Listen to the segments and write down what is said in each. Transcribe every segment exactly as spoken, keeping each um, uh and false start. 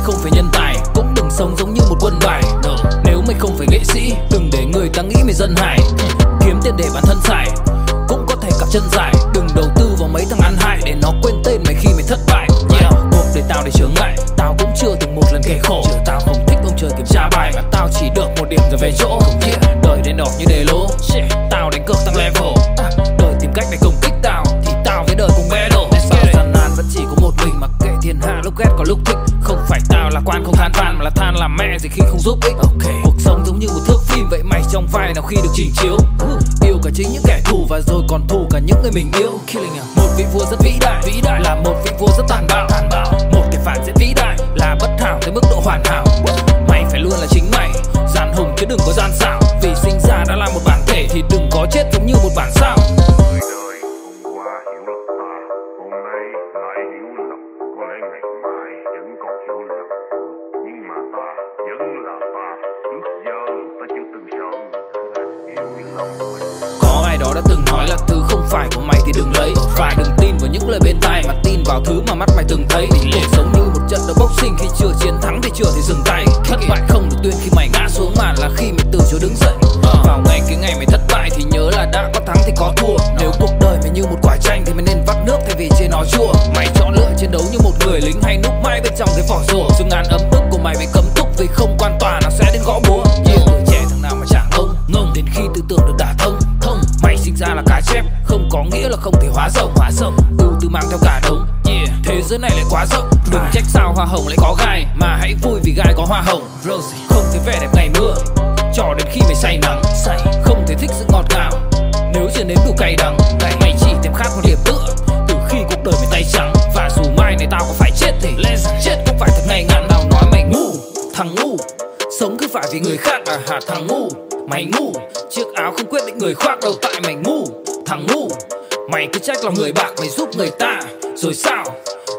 mày không phải nhân tài, cũng đừng sống giống như một quân bài. Nếu mày không phải nghệ sĩ, đừng để người ta nghĩ mày dân hài. Kiếm tiền để bản thân xài, cũng có thể cặp chân dài. Đừng đầu tư vào mấy thằng ăn hại, để nó quên tên mày khi mày thất bại. Yeah. Cuộc đời tao để chướng ngại, tao cũng chưa từng một lần kẻ khổ. Chứ tao không thích ông trời kiểm tra bài, mà tao chỉ được một điểm rồi về chỗ. Yeah. Đời đen đọt như đề lỗ, yeah. Tao đánh cược tăng level, à, đời tìm cách để công kích tao, thì tao với đời cùng battle. Bao gian nan vẫn chỉ có một mình, mặc kệ thiên hạ lúc ghét có lúc thích. Không phải tao là quan không than van, mà là than làm mẹ gì khi không giúp ích. Okay. Cuộc sống giống như một thước phim, vậy mày trong vai nào khi được trình chiếu? Yêu cả chính những kẻ thù, và rồi còn thù cả những người mình yêu. Một vị vua rất vĩ đại, vĩ đại là một vị vua rất tàn bạo, tàn bạo. Một kẻ phản diện vĩ đại là bất hảo tới mức độ hoàn hảo. Mày phải luôn là chính mày, gian hùng chứ đừng có gian xạo. Vì sinh ra đã là một bản thể, thì đừng có chết giống như một bản sao. Có ai đó đã từng nói là thứ không phải của mày thì đừng lấy. Phải đừng tin vào những lời bên tai, mà tin vào thứ mà mắt mày từng thấy. Cuộc sống như một trận đấu boxing, khi chưa chiến thắng thì chưa thể dừng tay. Thất bại không được tuyên khi mày ngã xuống, mà là khi mày từ chối đứng dậy. Vào ngay cái ngày mày thất bại, thì nhớ là đã có thắng thì có thua. Nếu cuộc đời mày như một quả chanh, thì mày nên vắt nước thay vì chê nó chua. Mày chọn lựa chiến đấu như một người lính, hay núp mãi bên trong cái vỏ rùa. Phương án ấm ức của mày bị cấm túc, vì không quan tòa nó sẽ đến gõ búa. Khi tư tưởng được đả thông, thông mày sinh ra là cá chép, không có nghĩa là không thể hóa rồng, hóa rồng. Ưu tư mang theo cả đống, yeah. Thế giới này lại quá rộng, đừng trách sao hoa hồng lại có gai, mà hãy vui vì gai có hoa hồng. Rose không thấy vẻ đẹp ngày mưa, cho đến khi mày say nắng, say. Không thể thích sự ngọt ngào, nếu chưa nếm đủ cay đắng. Mày chỉ thèm khát một điểm tựa, từ khi cuộc đời mày tay trắng. Và dù mai này tao có phải chết thì chết cũng phải thật ngay ngắn. Tao nói mày ngu, thằng ngu, sống cứ phải vì người khác mà hả thằng ngu. Mày ngu, chiếc áo không quyết định người khoác đâu, tại mày ngu, thằng ngu. Mày cứ trách lòng người bạc, mày giúp người ta, rồi sao?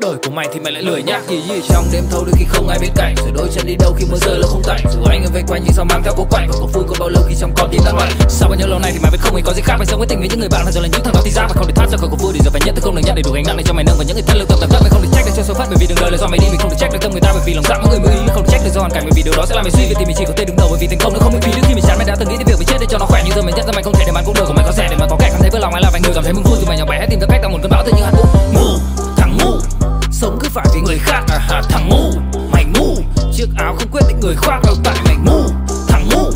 Đời của mày thì mày lại lười nhác. Gì gì trong đêm thâu đôi khi không ai bên cạnh, rồi đôi chân đi đâu khi mưa rơi lâu không tạnh. Dù anh em vây quanh nhưng sao mang theo cố quạnh, và cuộc vui có bao lâu khi trong con tim ta loạn. Sau bao nhiêu lâu này thì mày vẫn không hề có gì khác, mày sống với tình với những người bạn, và rồi là những thằng đó thì ra và không thể thoát ra khỏi cuộc vui. Để giờ phải nhận tôi không được nhận, để đủ gánh nặng này cho mày nâng, và những người thân lưu tâm tầm tắc. Mày không thể trách được cho số phận, bởi vì đường đời là do mày đi. Mình không thể trách được tâm người ta, bởi vì lòng dạ mỗi người mới ý. Không thể trách được do hoàn cảnh, bởi vì điều đó sẽ làm mày suy. Vì thì mình chỉ có thể đứng đầu, bởi vì thành công nó không miễn phí. Đôi khi mày chán, mày đã từng nghĩ đến việc mày chết để cho nó khỏe, nhưng giờ mày nhận ra mày không thể để màn cuộc đời của mày có rẻ, để mà có kẻ cảm thấy vừa lòng mày là vài người cảm thấy mừng vui, rồi mày nhỏ bé tìm ra cách tạo một cơn bão từ những hạt bụi. Sống cứ phải vì người khác à hả thằng ngu. Mày ngu, chiếc áo không quyết định người khoác đâu, tại mày ngu, thằng ngu.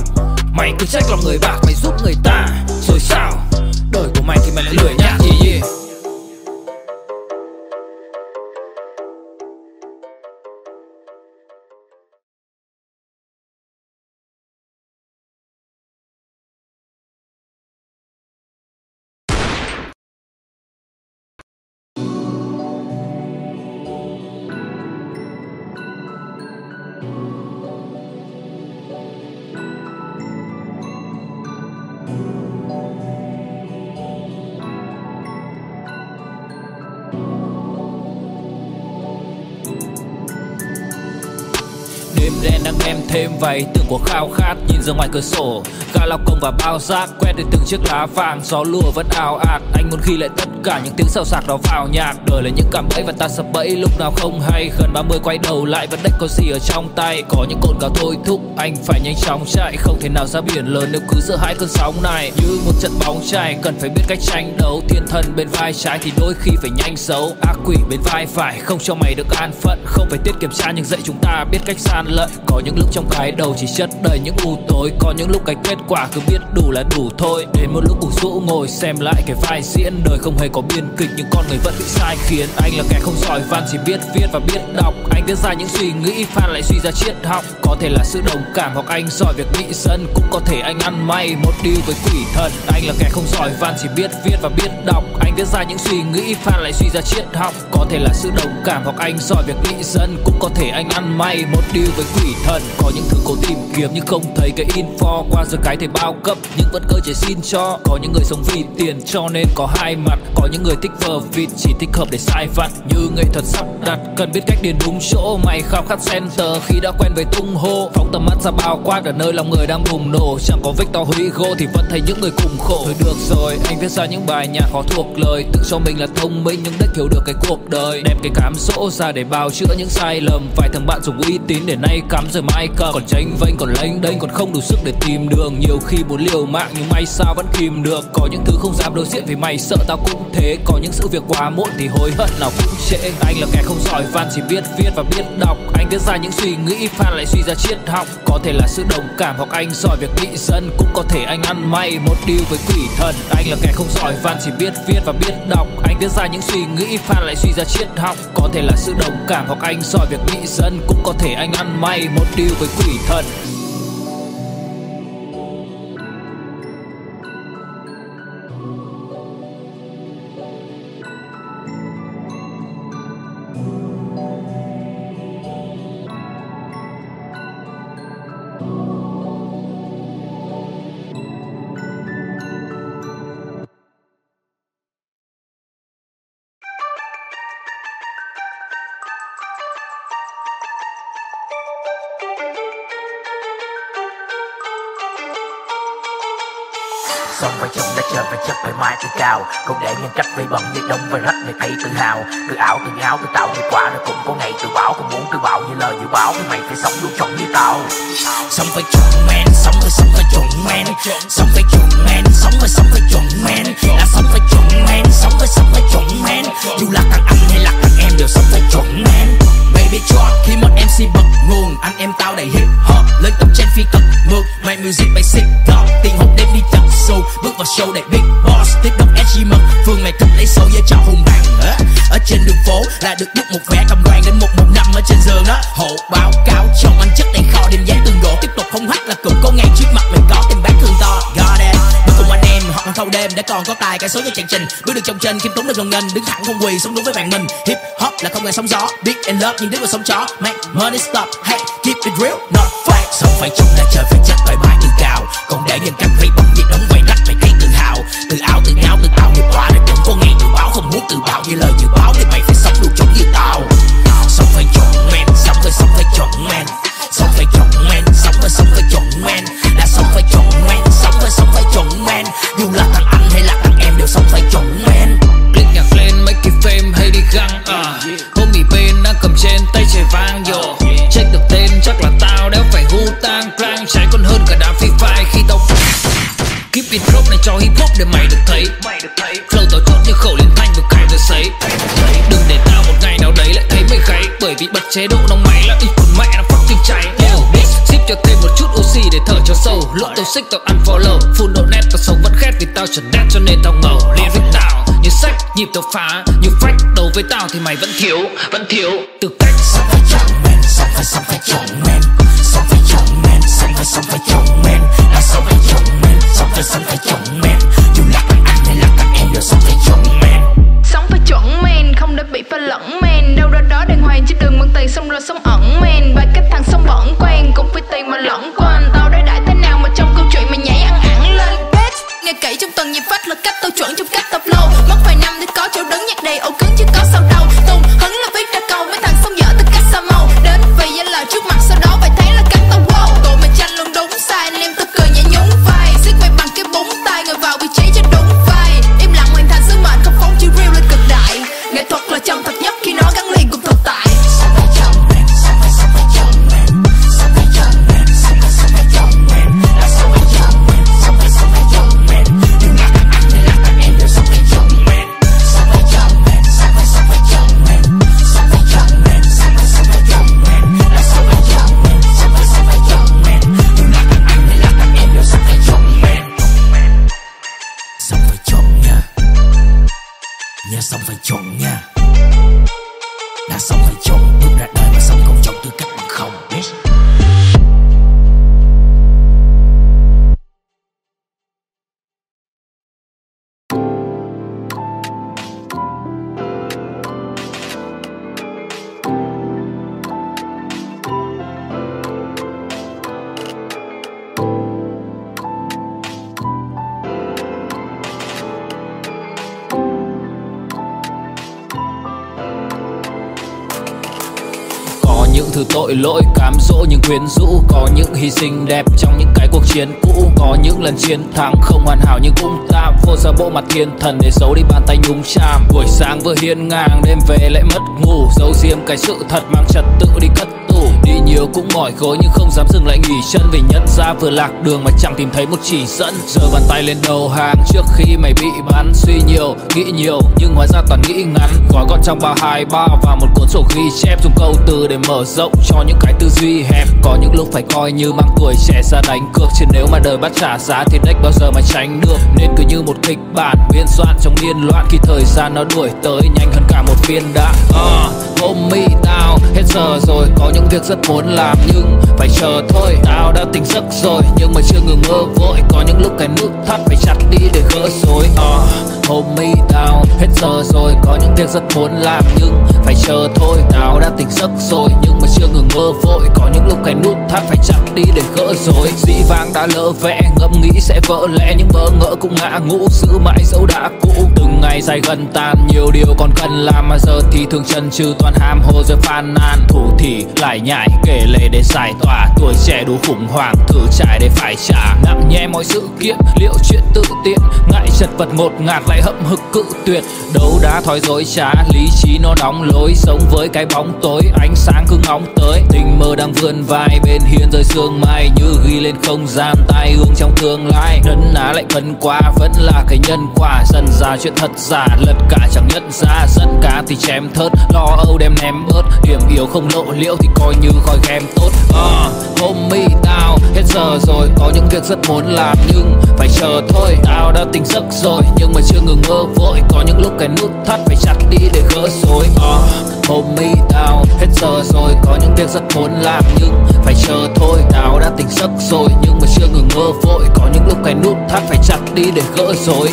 Mày cứ trách lòng người bạc, mày giúp người ta, rồi sao? Đời của mày thì mày lại lười nhác. Gì gì thêm váy từng cuộc khao khát, nhìn ra ngoài cửa sổ cả lao công và bao rác quét đến từng chiếc lá vàng. Gió lùa vẫn ào ạt, anh muốn ghi lại tất cả những tiếng xào xạc đó vào nhạc. Đời là những cạm bẫy và ta sập bẫy lúc nào không hay. Gần ba mươi quay đầu lại vẫn đếch có gì ở trong tay. Có những cồn cào thôi thúc anh phải nhanh chóng chạy, không thể nào ra biển lớn nếu cứ giữa hai cơn sóng này. Như một trận bóng chày cần phải biết cách tranh đấu. Thiên thần bên vai trái thì đôi khi phải nhanh xấu, ác quỷ bên vai phải không cho mày được an phận. Không phải tiết kiểm tra nhưng dạy chúng ta biết cách san lợi. Có những lúc trong cái đầu chỉ chất đầy những u tối, có những lúc cái kết quả cứ biết đủ là đủ thôi. Đến một lúc ủ rũ ngồi xem lại cái vai diễn, đời không hề có biên kịch nhưng con người vẫn bị sai khiến. Anh là kẻ không giỏi văn, chỉ biết viết và biết đọc. Anh viết ra những suy nghĩ, fan lại suy ra triết học. Có thể là sự đồng cảm hoặc anh giỏi việc nghĩ dân, cũng có thể anh ăn may một deal với quỷ thần. Anh là kẻ không giỏi văn, chỉ biết viết và biết đọc. Anh viết ra những suy nghĩ, fan lại suy ra triết học. Có thể là sự đồng cảm hoặc anh giỏi việc nghĩ dân, cũng có thể anh ăn may một deal với quỷ thần. Có có những thứ cố tìm kiếm nhưng không thấy cái info, qua giờ cái thầy bao cấp nhưng vẫn cơ chế xin cho. Có những người sống vì tiền cho nên có hai mặt, có những người thích vờ vịt chỉ thích hợp để sai vặt. Như nghệ thuật sắp đặt cần biết cách điền đúng chỗ, mày khao khát center khi đã quen với tung hô. Phóng tầm mắt ra bao quát ở nơi lòng người đang bùng nổ, chẳng có Victor Hugo thì vẫn thấy những người cùng khổ. Thôi được rồi, anh viết ra những bài nhạc khó thuộc lời, tự cho mình là thông minh nhưng đếch hiểu được cái cuộc đời. Đem cái cám dỗ ra để bào chữa những sai lầm, vài thằng bạn dùng uy tín để nay cắm rồi mai cầm. Còn tranh vênh còn lênh đênh còn không đủ sức để tìm đường, nhiều khi muốn liều mạng nhưng may sao vẫn kìm được. Có những thứ không dám đối diện vì mày sợ tao cũng thế, có những sự việc quá muộn thì hối hận nào cũng trễ. Anh là kẻ không giỏi văn, chỉ biết viết và biết đọc, anh viết ra những suy nghĩ fan lại suy ra triết học. Có thể là sự đồng cảm hoặc anh giỏi việc nghị dân, cũng có thể anh ăn may một deal với quỷ thần. Anh là kẻ không giỏi văn, chỉ biết viết và biết đọc, anh viết ra những suy nghĩ fan lại suy ra triết học. Có thể là sự đồng cảm hoặc anh giỏi việc nghị dân, cũng có thể anh ăn may một deal với quỷ thần. Sống phải chuẩn đã chờ phải chất phải mai thì cao, không để nhân cách vây bẩn việc đông và rách người thấy tự hào. Tự ảo tự ngáo tự tạo hiệu quả rồi cũng có ngày tự bảo, cũng muốn tự bảo như lời dự báo thì mày phải sống luôn chuẩn như tao. Sống phải chuẩn men, sống phải sống phải chuẩn men, sống phải chuẩn men, sống phải sống phải chuẩn men, là sống phải chuẩn men, sống phải sống phải chuẩn men. Dù là thằng anh hay là thằng em đều sống phải chuẩn men. Baby chọn khi một em xê bật nguồn, anh em tao đầy hip hop, lên tấm trên phi cực ngược, mày music mày sick top, tình hồn đêm đi chặt sâu, bước vào show đầy big boss, tiếp đón edgy mật, phương mày thích lấy sâu với trò hùng bàn ở, ở trên đường phố là được bút một vé cầm đoàn đến một một năm ở trên giường đó, hộ báo cáo chồng anh chất đầy kho đêm giá tương đổ tiếp tục không hát là cực có ngang trước mặt mày có tìm bán thương to, god damn, bước cùng anh em hoặc thâu đêm để còn có tài cái số cho chàng trình, bước được trong trên kim tốn được lòng ngân, đứng thẳng không quỳ sống đúng với bạn mình, hip hop là không ngại sóng gió, big and love nhưng đứa vào sóng chó, make money stop, hey keep it real, not fake. Sống phải chung là trời phải chất thoải mái tự cao, còn để nhân cách vây bóng việc đóng vây rách mày thấy tự hào, tự ảo tự ngáo tự tạo nghiệp quả rồi cũng có ngày tự báo không muốn tự bảo như lời dự báo thì mày phải sống đủ chuẩn như tao. Sống phải chuẩn men, sống phải sống phải chuẩn men, sống phải chuẩn men, sống phải sống phải chuẩn men, là sống phải chuẩn men, sống phải sống phải chuẩn men. Dù là thằng anh hay là thằng em đều sống phải chuẩn men. Click nhạc lên mấy cái fame hay đi găng à, hôm nghỉ bên đang cầm trên tay chè vang dồ, check được tên chắc là tao đéo phải hu tang clang cháy còn hơn cả đám free fire khi tao keep it drop này cho hip hop để mày được thấy, flow tao chốt như khẩu liên thanh vừa cài vừa sấy, đừng để tao một ngày nào đấy lại thấy mày gáy, bởi vì bật chế độ nóng máy là ít còn mẹ nó fucking cháy. Ship cho thêm một chút oxy để thở cho sâu, lúc tao xích tao ăn follow, full độ net tao sống vẫn khét vì tao chật đét cho nên tao ngầu. Lyric tao như sách nhịp tao phá, như phách đầu với tao thì mày vẫn thiếu, vẫn thiếu từ cách. Sống phải chuẩn men, sống phải sống phải chuẩn men, sống phải chuẩn men, sống phải sống phải chuẩn men, là sống phải chuẩn men, sống phải sống phải chuẩn men. Dù là thằng anh hay là thằng em đều sống phải chuẩn men. Sống phải chuẩn men, không để bị pha lẫn men, đâu ra đó đàng hoàng chứ đừng mượn tiền xong rồi sống ẩn men. Và cách thằng sống bẩn quen cũng vì tiền mà lẫn quên, tao đã đại thế nào mà trong câu chuyện mày nhảy ăn ẳng lên. Bitch, nghe kỹ trong từng nhịp phát là cách tao chuẩn trong cách tập lâu, mất vài năm để có chỗ đứng nhạc đầy ổ cứng chứ có sao đâu. Tùng hứng là viết ra câu mấy thằng sống dở từ cách xa mau, đến vì danh lời trước mặt sau đó vậy. thứ tội lỗi cám dỗ những quyến rũ. Có những hy sinh đẹp trong những cái cuộc chiến cũ, có những lần chiến thắng không hoàn hảo nhưng cũng ta vô ra bộ mặt thiên thần để giấu đi bàn tay nhúng chàm. Buổi sáng vừa hiên ngang đêm về lại mất ngủ, giấu riêng cái sự thật mang trật tự đi cất tủ. Đi nhiều cũng mỏi gối nhưng không dám dừng lại nghỉ chân, vì nhận ra vừa lạc đường mà chẳng tìm thấy một chỉ dẫn. Giờ bàn tay lên đầu hàng trước khi mày bị bắn, suy nhiều nghĩ nhiều nhưng hóa ra toàn nghĩ ngắn. Gói gọn trong ba hai ba và một cuốn sổ ghi chép, dùng câu từ để mở rộng cho những cái tư duy hẹp. Có những lúc phải coi như mang tuổi trẻ ra đánh cược, chứ nếu mà đời bắt trả giá thì đếch bao giờ mà tránh được. Nên cứ như một kịch bản biên soạn trong điên loạn, khi thời gian nó đuổi tới nhanh hơn cả một viên đạn. uh, Homie tao hết giờ rồi, có những việc rất muốn làm nhưng phải chờ thôi. Tao đã tỉnh giấc rồi nhưng mà chưa ngừng mơ vội, có những lúc cái nút thắt phải chặt đi để gỡ rối. uh, Homie tao hết giờ rồi, có những việc rất muốn làm nhưng phải chờ thôi. Tao đã tỉnh giấc rồi nhưng mà chưa ngừng mơ vội, có những lúc cái nút thắt phải chặt đi để gỡ rối. Dĩ vãng đã lỡ vẽ, ngẫm nghĩ sẽ vỡ lẽ, những bỡ ngỡ cũng ngã ngũ, giữ mãi dẫu đã cũ. Từng ngày dài gần tan, nhiều điều còn cần làm, mà giờ thì thường chần chừ toàn ham hồ rồi phàn nàn. Thủ thì lại nhại kể lể để giải tỏa, tuổi trẻ đủ khủng hoảng thử trải để phải trả. Nặng nhẹ mọi sự kiện liệu chuyện tự tiện, ngại chật vật ngột ngạt lại hậm hực cự tuyệt. Đấu đá thói dối trá, lý trí nó đóng lối, sống với cái bóng tối ánh sáng cứ ngóng tới. Tình mơ đang vươn vai bên hiên rơi sương mai, như ghi lên không gian tai ương trong tương lai. Nấn ná lại cấn quá vẫn là cái nhân quả, dần ra chuyện thật giả lật cả chẳng nhận ra. Dẫn cá thì chém thớt, lo âu đem ném bớt, điểm yếu không lộ liễu thì coi như khói ghém tốt. uh, Homie tao hết giờ rồi, có những việc rất muốn làm nhưng phải chờ thôi. Tao đã tỉnh giấc rồi nhưng mà chưa ngừng mơ vội, có những lúc cái nút thắt phải chặt đi để gỡ rối. uh, Homie tao hết giờ rồi, có những việc rất muốn làm nhưng phải chờ thôi. Tao đã tỉnh giấc rồi nhưng mà chưa ngừng mơ vội, có những lúc cái nút thắt phải chặt đi để gỡ rối.